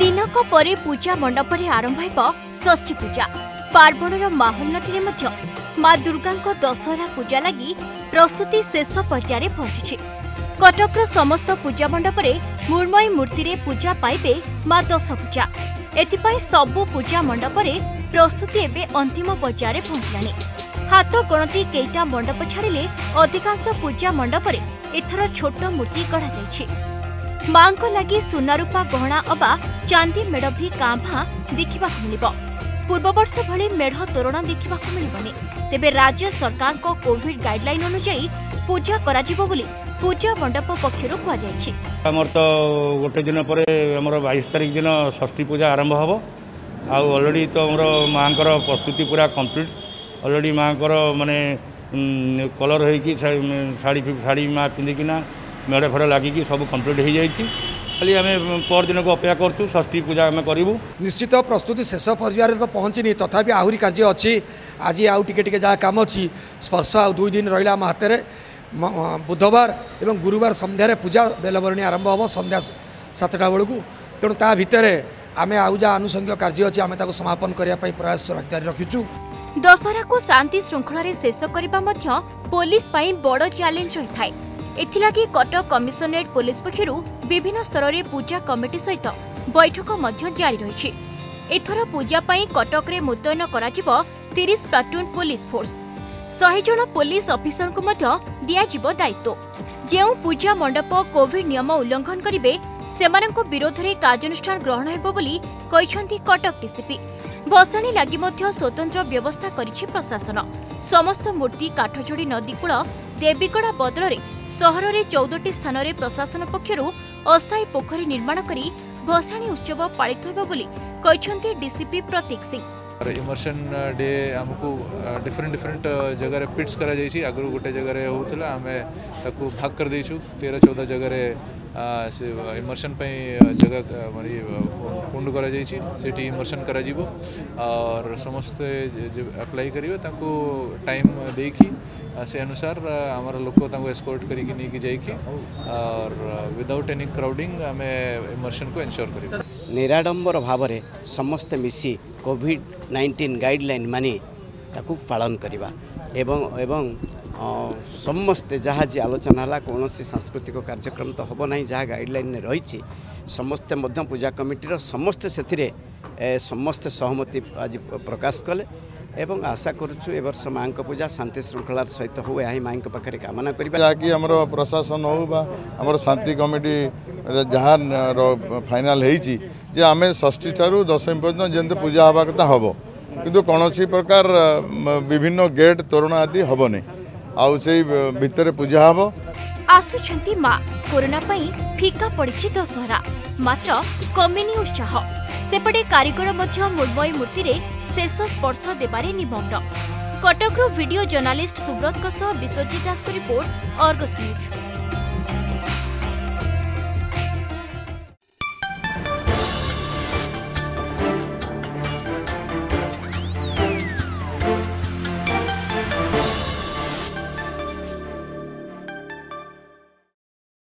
दिनक परे पूजा मंडप आरंभ हो षष्ठी पूजा। पार्वणर माहौल नथिले मां दुर्गा दशहरा पूजा लगी प्रस्तुति शेष पर्याय पहुंची। कटक समस्त पूजा मंडप मुर्मयी मूर्ति पूजा पाइबे मां दश पूजा। एथिपाई सबु पूजा मंडप प्रस्तुति एवं अंतिम पर्याय पहुंचलानी। हाथ गणती कईटा मंडप छाड़िले अधिकांश पूजा मंडप एथर छोट मूर्ति गढ़ा जाइछि। मां को लगी सुनारूपा गहना अबा चांदी मेढ़ भी कांभा देखा मिलिबो। पूर्ववर्ष भली मेढ़ तोरण देखा मिलबनी। तेबे राज्य सरकार को कोविड गाइडलाइन अनुसार पूजा कराजिबो बोली पूजा मंडप पक्षर कहुछि। हमर तो गोटे दिन पर 22 तारिख दिन षष्ठी पूजा आरंभ होबो। आ ऑलरेडी तो माँ प्रस्तुति पूरा कंप्लीट। ऑलरेडी माँ माने कलर होइकी साड़ी माँ पिंधिकिना मेढ़ फेढ़ लगिकी सब कंप्लीट हो जाइए। खाली आम पर दिन को अपेक्षा करतु षष्ठी पूजा आम करूँ। निश्चित प्रस्तुति शेष पर्याय तो पहुँचनी तथापि आहरी कार्य अच्छी। आज आउ टिके जहाँ काम अच्छी स्पर्श आ 2 दिन रहा आम हाथ में। बुधवार एवं गुरुवार संध्यारे पूजा बेलबरणी आरंभ हम संध्या 7टा बेलू। तेणु ता भितर आम आउ जहाँ आनुषंगिक कार्य अच्छे आम समापन करने प्रयास जारी रखीचु। दशहरा को शांति श्रृंखला शेष करने पुलिस बड़ चैलेंज रही है। एथिलागी कटक कमिशनरेट पुलिस पक्षर विभिन्न स्तर में पूजा कमिटी सहित बैठक जारी रही। एथर पूजा कटक में मुतयन कर 30 प्लाटून पुलिस फोर्स 100 जन पुलिस अफिसर को दिया दायित्व। जो पूजा मंडप कोविड नियम उल्लंघन करेंगे सेमानंको विरोध में कार्यानुष्ठान ग्रहण हेबो बोली कहिसेंती कटक डीसीपी। भसाणी लगी स्वतंत्र व्यवस्था करिछि प्रशासन। समस्त मूर्ति काठजोड़ी नदीकूल देवीगड़ा बदल में सहर में 14टी स्थान में प्रशासन पक्षर अस्थायी पोखरी निर्माण कर भसाणी उत्सव पालित हेबो बोली कहिसेंती डीसीपी प्रतीक सिंह। इमर्सन डे आमको डिफरेंट जगार फिट्स करा जाइए। आगु गोटे जगार होता आम ताकू भाग कर देचु 13-14 जगार इमर्सन जगह कुंड करा कर इमर्सन करा जीवो और समस्ते अप्लाई करेंगे ताकू टाइम देखी से अनुसार आमर लोक एस्कॉर्ट करी जाइए और विदाउट एनी क्राउडिंग आम इमर्सन को एनश्योर कर निराडंबर भाव में समस्ते मिसी कोविड-19 गाइडलाइन मानी ताकू पालन करवा एवं एवं समस्ते जहाँ जी आलोचना है कौन सांस्कृतिक कार्यक्रम तो हम ना जहाँ गाइडलाइन रही समस्ते पूजा कमिटीर समस्ते से समस्ते सहमति आज प्रकाश कले एवं आशा करुचु ए वर्ष माँ पूजा शांति श्रृंखलार सहित हो यही माँ पाखे कामना जहाँकि आम प्रशासन हो शांति कमिटी जहाँ फाइनाल जे आमे षष्ठी ठारू दशमी पर्यंत जेंते पूजा हवा कथा हम किंतु कौनसी प्रकार विभिन्न गेट तोरण आदि हम नहीं आउ से भितर पूजा हम आसुछंती माँ। कोरोना पई फीका पड़ी दशहरा मात्र कमिनी उत्साह। सेपटे कारीगर मुर्मयी मूर्ति शेष स्पर्श देबारे निमग्न। कटकरू video journalist Subrat Biswajit Das report Argus news.